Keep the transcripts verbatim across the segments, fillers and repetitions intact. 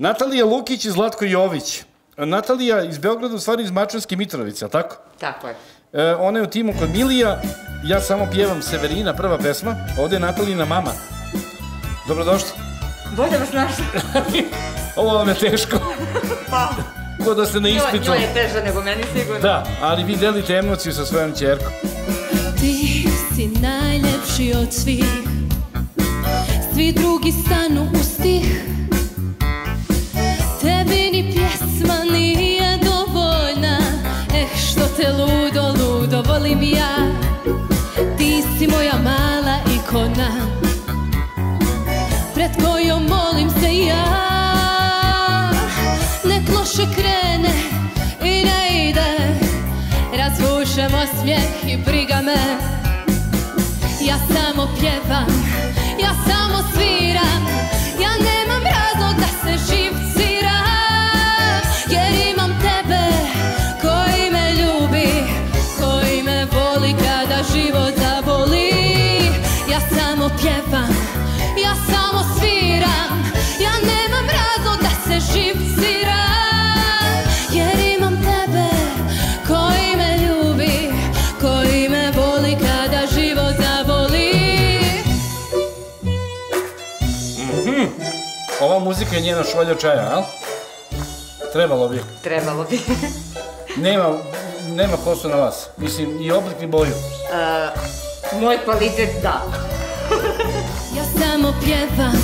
Natalija Lukić i Zlatko Jović. Natalija iz Beograda, u stvari iz Mačvanske Mitrovice, ali tako? Tako je. Ona je u timu kod Milija, ja samo pjevam Severina, prva pesma. Ovde je Natalijina mama. Dobrodošli. Bolje vas našli. Ovo vam je teško. Pa. Ko da ste na ispitu. Njoj je teže nego meni sigurno. Da, ali vi delite emociju sa svojom ćerkom. Ti si najlepši od svih. Svi drugi stanu u stih. Tebi ni pjesma nije dovoljna. Eh, što te ludo, ludo volim ja. Ti si moja mala ikona pred kojom molim se ja. Nek loše krene i ne ide, razvušem osmijeh i briga me. Ja samo pjevam, ja samo sviram, ja nemam razlog da se živciram, jer imam tebe koji me ljubi, koji me voli kada život zaboli. Ja samo pjevam, ja samo sviram, ja nemam razlog da se živciram, jer imam tebe koji me ljubi, koji me voli kada život zaboli. Ova muzika je njena šolja čaja, al? Trebalo bi. Trebalo bi. Nema, nema kosu na vas. Mislim, i oblik i boju. Moj kvalitet, da. Ja samo pjevam,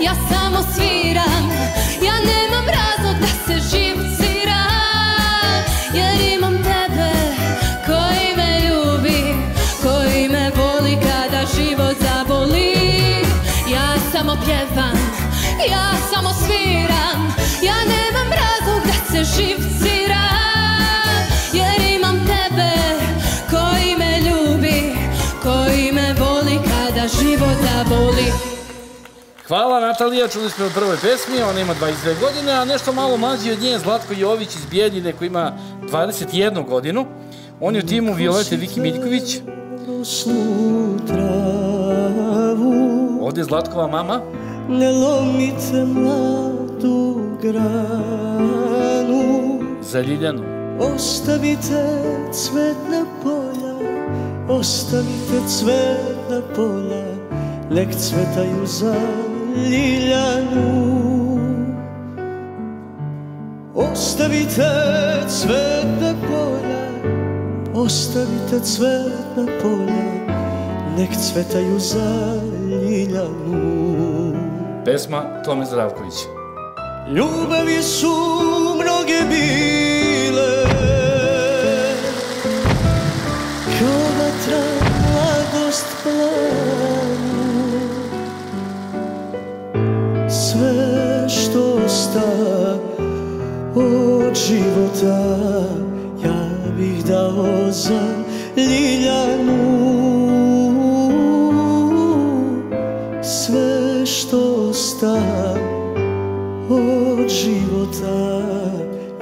ja samo sviram, ja nemam razlog da se živciram, jer imam tebe koji me ljubi, koji me voli kada život zaboli. Ja samo pjevam, ja samo sviram, ja nemam razlog da se živciram, jer imam tebe koji me ljubi, koji me voli kada život zaboli. Hvala Natalija, čuli smo u prvoj pesmi, ona ima dvadeset dve godine, a nešto malo mlađi od nje je Zlatko Jović iz Bijeljine koji ima dvadeset jednu godinu. On je u timu Violete Viki Miljković. Ovdje je Zlatkova mama. Ne lomite mladu granu zaljiljanu, ostavite cvetna polja, ostavite cvetna polja, nek cvetaju zaljiljanu. Ostavite cvetna polja, ostavite cvetna polja, nek cvetaju zaljiljanu. Pesma Tome Zdravković. Ljubavi su mnoge bile, kao vatra mladost planu, sve što osta od života ja bih dao za ljiljanu. Sve što ostav od života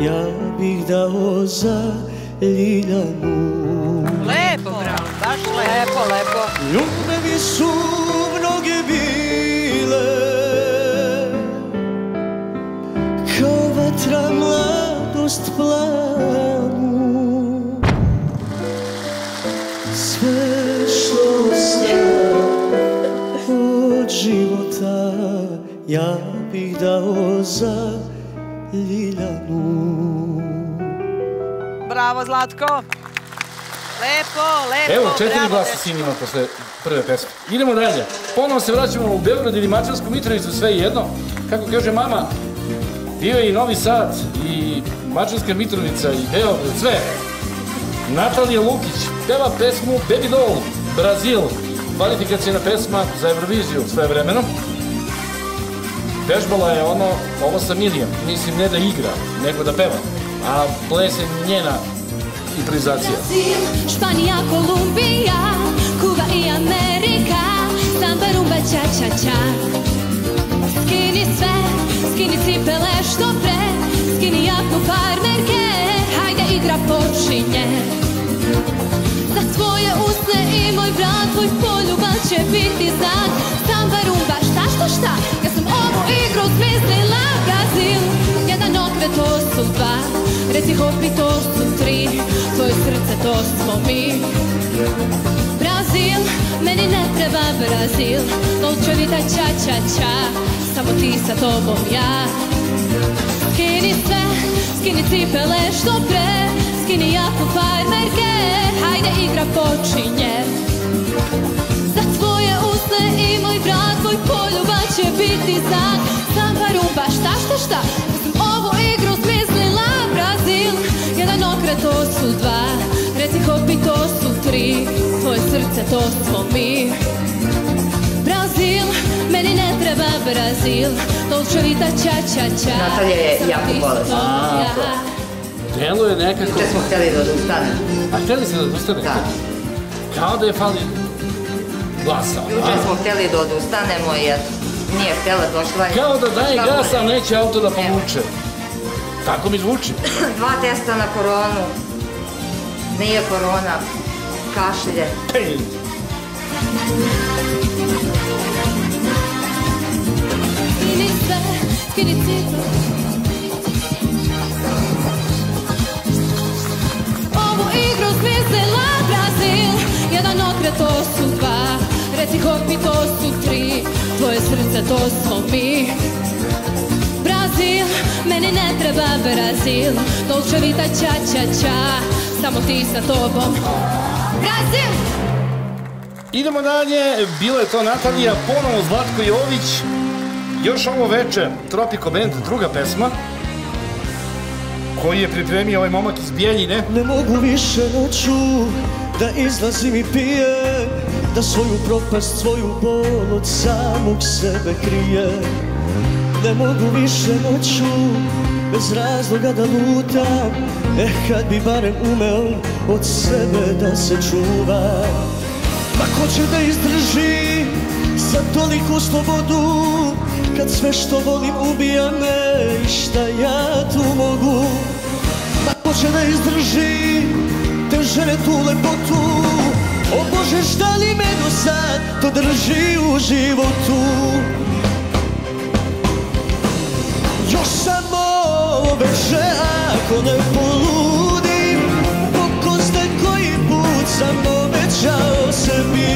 ja bih dao za ljiljanu. Lepo, bravo, baš lepo, lepo. Ljubavi su mnoge bile, kao vatra mladost planu, sve što ostav od života ja bih dao za ljiljanu. Bravo Zlatko! Lepo, lepo! Evo, četiri glasa si imao posle prve pesme. Idemo dalje. Ponovo se vraćamo u Beograd ili Mačvansku Mitrovicu, sve jedno. Kako kaže mama, bio je i Novi Sad, i Mačvanska Mitrovica, i Beograd, sve. Natalija Lukić peva pesmu Baby Doll, Brazil. Kvalifikacijna pesma za Evroviziju sve vremeno. Vežbala je ono, ovo sa Mirjam. Mislim, ne da igra, nego da peva. A ples je njena improvizacija. Brazil, Španija, Kolumbija, Kuba i Amerika, samba, rumba, ča, ča, ča. Skini sve, skini cipele što pre, skini jaknu farmerke, hajde igra počinje. Za tvoje usne i moj brat, tvoj poljubav će biti znak. Samba, rumba, šta, šta, šta, ja sam ovu igru smislila. azil, jedan okre, to su dva, reci hopi, to su tri, tvoje srce, to smo mi. Brazil, meni ne treba Brazil, novčevita ča ča ča, samo ti sa tobom ja. Skini sve, skini cipele što pre, skini jako farmerke, hajde igra počinje. Za tvoje usne i moj brat, moj poljubac će biti znak, sam barumba, šta šta šta, da sam ovu igru smislila. Brazil, jedan okret, to su dva, reci hopi, to su tri, tvoje srce, to smo mi. Brazil, meni ne treba Brazil, dolčevita ča ča ča. Natalija je jako bolestna. Delo je nekako... Uče smo htjeli da odustane. A htjeli se da odustane? Da. Kao da je fali glasa. Uče smo htjeli da odustanemo jer nije htjela došla... Kao da daje gas, a neće auto da povuče. Tako mi zvuči. Dva testa na koronu. Nije korona. Kašlje. Pej! Skini sve, skini cipele. Ovu igru smislila Brazil, jedan okret, to su dva, reci hopi, to su tri, tvoje srce, to smo mi. Brazil, meni ne treba Brazil, dolčevita ča ča ča, samo ti sa tobom. Brazil! Idemo dalje, bila je to Natalija, ponovo Zlatko Jović. Još ovo večer, Tropico Band, druga pesma, koju je pripremio ovaj momak iz Bijeljine. Ne mogu više noću da izlazim i pijem, da svoju propast, svoju bol od samog sebe krijem. Ne mogu više noću bez razloga da lutam, eh kad bi barem umeo od sebe da se čuvam. Ma ko će da izdrži za toliku slobodu, kad sve što volim ubija me i šta ja tu mogu. Ma ko će da izdrži te žene, tu lepotu, o Bože šta li me do sad to drži u životu. Još samo veče ako ne poludim, po ko zna koji put sam obećao sebi.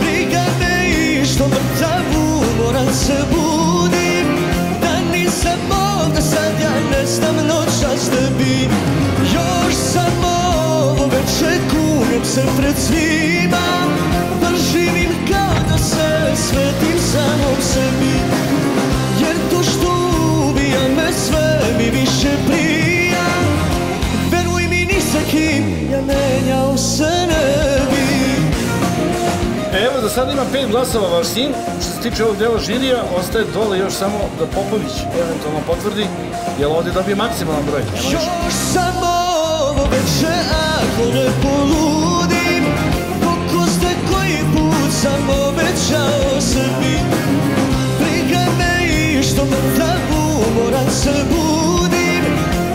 Briga me i što mrtavu moram se budim, da nisam ovdje sad ja ne znam noćas tebi. Još samo veče kujem se pred svima, pa živim kao da se svetim samom sebi. Jer to što ubija me sve mi više prija, veruj mi ni sa kim ja menjao se ne bi. Evo da sad ima pet glasova vaš sin. Što se tiče ovog dela žirija, ostaje dole još samo da Popović eventualno potvrdi, jer ovdje dobije maksimalan broj. Još samo ovo veče ako ne poludim, koliko ste koji put sam obećao sebi. Briga me što mrtavu moram se budim,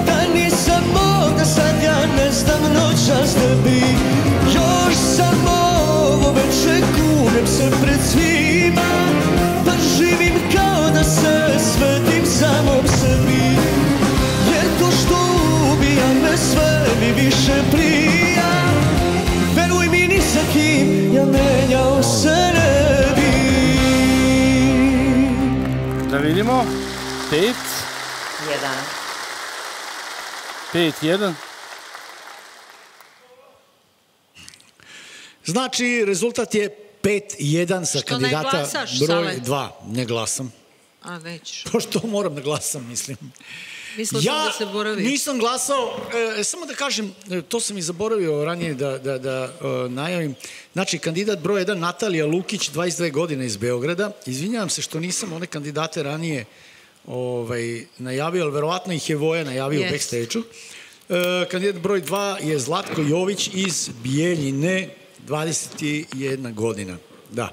da nisam ovdje sad ja ne znam noćas tebi. Još samo ovo veče kunem se pred svima, pa živim kao da se svetim samom sebi. Jer to što ubija me sve mi više prija, veruj mi ni sa kim ja menjao se ne bi. Da vidimo, pet, jedan, pet, jedan. Znači, rezultat je pet, jedan sa kandidata broj dva. Ne glasam. A već. Pošto moram da glasam, mislim. Ja nisam glasao, samo da kažem, to sam i zaboravio ranije da najavim. Znači, kandidat broj jedan, Natalija Lukić, dvadeset dve godine iz Beograda. Izvinjavam se što nisam one kandidate ranije najavio, ali verovatno ih je Voja najavio u backstage-u. Kandidat broj dva je Zlatko Jović iz Bijeljine, dvadeset jedna godina. Da.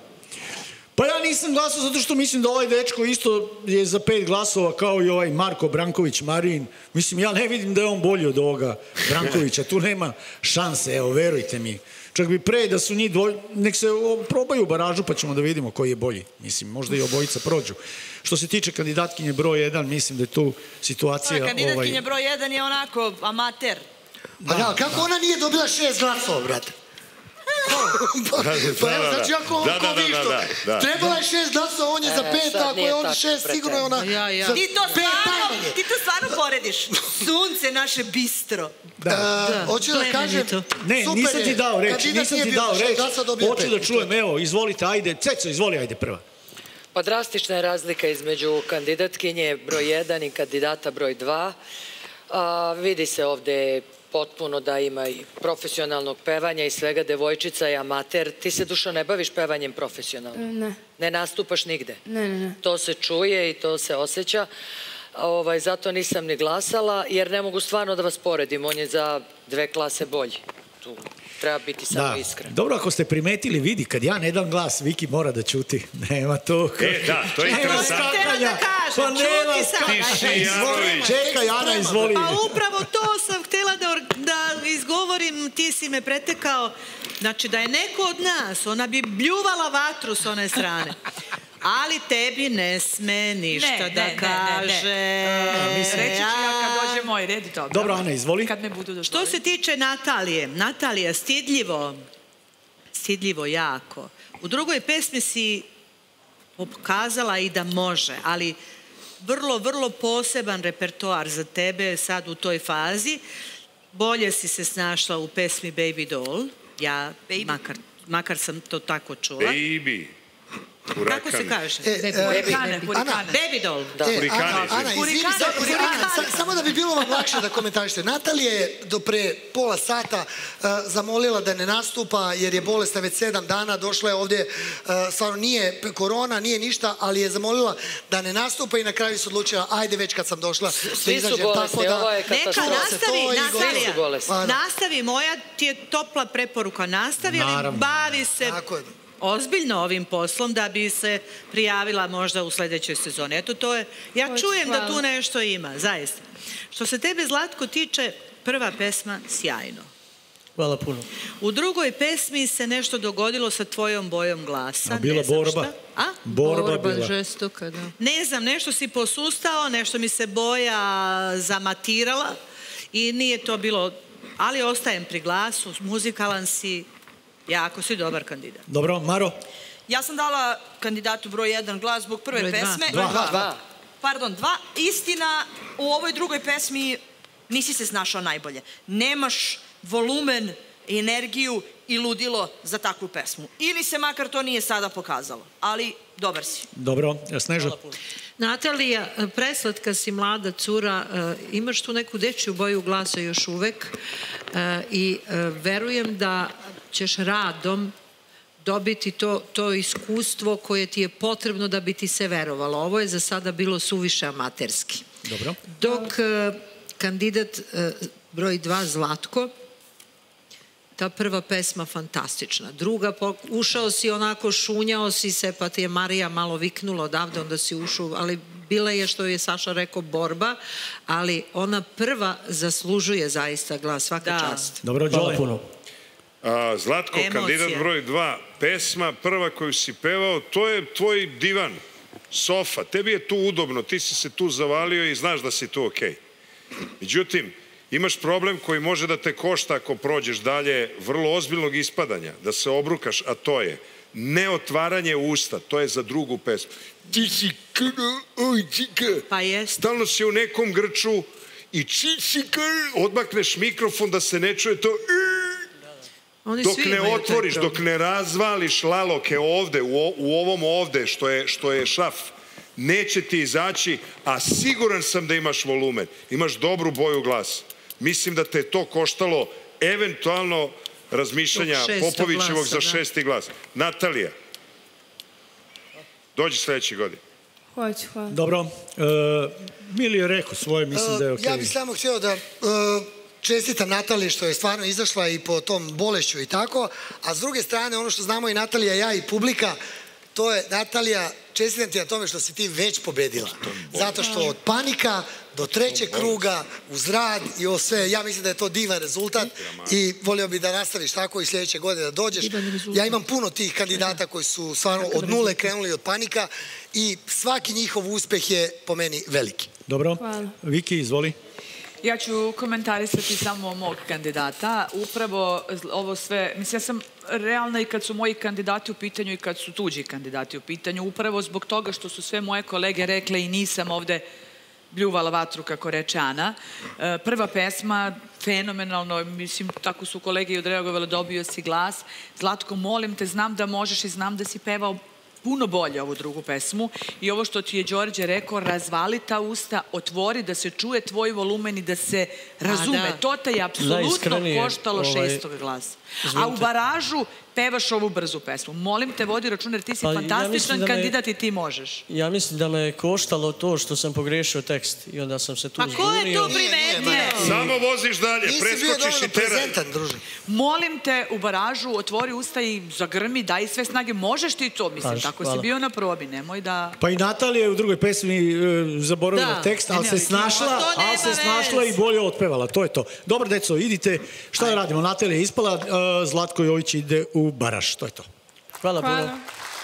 Pa ja nisam glasao zato što mislim da ovaj dečko isto je za pet glasova kao i ovaj Marko Branković, Marin. Mislim, ja ne vidim da je on bolji od ovoga Brankovića. Tu nema šanse, evo, verujte mi. Čak bi pre da su njih dvoj... Nek se probaju baražu pa ćemo da vidimo koji je bolji. Mislim, možda i obojica prođu. Što se tiče kandidatkinje broj jedan, mislim da je tu situacija... Kandidatkinje broj jedan je onako amater. Pa kako ona nije dobila šest glasova, brate? Pa evo, znači ako on ko višto trebala je šest glasova, on je za pet, ako je on šest, sigurno je ona za pet najmanje. Ti to stvarno porediš. Sunce naše bistro. Hoću da kažem, ne, nisam ti dao reč, nisam ti dao reč. Hoću da čujem, evo, izvolite, ajde, Ceco, izvoli, ajde, prva. Pa drastična je razlika između kandidatkinje broj jedan i kandidata broj dva. Vidi se ovde potpuno da ima i profesionalnog pevanja i svega, devojčica i amater. Ti se, Dušo, ne baviš pevanjem profesionalno? Ne. Ne nastupaš nigde? Ne, ne, ne. To se čuje i to se osjeća. Zato nisam ni glasala, jer ne mogu stvarno da vas poredim. On je za dve klase bolji. Tu treba biti samo iskren. Dobro, ako ste primetili, vidi, kad ja ne dam glas, Viki mora da čuti. Nema to. E, da, to je interesantno. Pa nema skakanja. Čekaj, Ana, izvoli. Pa upravo to sam htjela da izgovorim, ti si me pretekao. Znači, da je neko od nas, ona bi bljuvala vatru s one strane. Ali tebi ne sme ništa da kaže. Reći ću ja kad dođe moj red. Dobro, Ana, izvoli. Što se tiče Natalije, Natalija, stidljivo, stidljivo jako. U drugoj pesmi si pokazala i da može, ali vrlo, vrlo poseban repertoar za tebe sad u toj fazi. Bolje si se snašla u pesmi Baby Doll. Ja, makar sam to tako čula. Baby. Kako se kaže? Baby Doll. Ana, izvini, samo da bi bilo vam lakše da komentarište. Natalija je do pre pola sata zamolila da ne nastupa jer je bolesna već sedam dana. Došla je ovdje, stvarno nije korona, nije ništa, ali je zamolila da ne nastupa i na kraju se odlučila, ajde već kad sam došla. Svi su bolesni, ovo je katastrofa. Nastavi, nastavi, moja ti je topla preporuka. Nastavi, ali bavi se ozbiljno ovim poslom da bi se prijavila možda u sljedećoj sezoni. Eto, to je, ja čujem da tu nešto ima, zaista. Što se tebe, Zlatko, tiče, prva pesma sjajno. Hvala puno. U drugoj pesmi se nešto dogodilo sa tvojom bojom glasa. A bila borba. A? Borba bila. Žestoka, da. Ne znam, nešto si posustao, nešto mi se boja zamatirala i nije to bilo, ali ostajem pri glasu, muzikalan si. Jako si dobar kandidat. Dobro, Maro? Ja sam dala kandidatu broj jedan glas zbog prve pesme. Broj dva. Pardon, dva. Istina, u ovoj drugoj pesmi nisi se snašao najbolje. Nemaš volumen, energiju i ludilo za takvu pesmu. Ili se makar to nije sada pokazalo. Ali dobar si. Dobro, Sneža. Natalija, preslatka si, mlada cura, imaš tu neku dečju boju glasa još uvek i verujem da ćeš radom dobiti to iskustvo koje ti je potrebno da bi ti se verovalo. Ovo je za sada bilo suviše amaterski. Dobro. Dok kandidat broj dva, Zlatko, ta prva pesma fantastična. Druga, ušao si onako, šunjao si se, pa ti je Marija malo viknula odavde, onda si ušao, ali bila je, što je Saša rekao, borba, ali ona prva zaslužuje zaista glas, svaka čast. Dobro, hvala puno. Zlatko, kandidat broj dva, pesma prva koju si pevao, to je tvoj divan, sofa, tebi je tu udobno, ti si se tu zavalio i znaš da si tu okej. Međutim, imaš problem koji može da te košta ako prođeš dalje, vrlo ozbiljnog ispadanja, da se obrukaš, a to je neotvaranje usta, to je za drugu pesmu. Ti si kada, stalno si u nekom grču i či si kada, odmakneš mikrofon da se ne čuje to, dok ne otvoriš, dok ne razvališ laloke ovde, u ovom ovde što je šaf, neće ti izaći, a siguran sam da imaš volumen, imaš dobru boju glasa. Mislim da te je to koštalo eventualno razmišljanja Popovićevog za šesti glas. Natalija, dođi sljedeći godin. Hoću, hvala. Dobro, Milija je rekao svoje, mislim da je okej. Ja bih samo htio da... Čestita Natalije što je stvarno izašla i po tom bolešću i tako, a s druge strane ono što znamo i Natalija, ja i publika, to je, Natalija, čestitam ti na tome što si ti već pobedila. Zato što od panika do trećeg kruga, uz rad i ovo sve, ja mislim da je to divan rezultat i volio bi da nastaviš tako i sljedeće godine da dođeš. Ja imam puno tih kandidata koji su stvarno od nule krenuli od panika i svaki njihov uspeh je po meni veliki. Dobro, Viki, izvoli. Ja ću komentarisati samo mog kandidata. Upravo ovo sve, mislim, ja sam realna i kad su moji kandidati u pitanju i kad su tuđi kandidati u pitanju. Upravo zbog toga što su sve moje kolege rekle i nisam ovde bljuvala vatru, kako reče Ana. Prva pesma, fenomenalno, mislim, tako su kolege i odreagovali, dobio si glas. Zlatko, molim te, znam da možeš i znam da si pevao puno bolje ovu drugu pesmu i ovo što ti je Đorđe rekao, razvali ta usta, otvori da se čuje tvoj volumen i da se razume. To te je apsolutno koštalo šestog glasa. A u baražu pevaš ovu brzu pesmu. Molim te, vodi račun jer ti si fantastičan kandidat i ti možeš. Ja mislim da me je koštalo to što sam pogrešio tekst i onda sam se tu zbunio. A ko je to primetio? Samo voziš dalje, preskočiš i teraj. Molim te, u baražu otvori usta i zagrmi, daj sve snage. Možeš ti to, mislim, tako si bio na probi, nemoj da... Pa i Natalija je u drugoj pesmi zaboravila tekst, ali se snašla i bolje otpevala, to je to. Dobro, deco, idite, šta radimo? Natalija je ispala, Zlatko Jović ide u baraž, to je to. Hvala puno.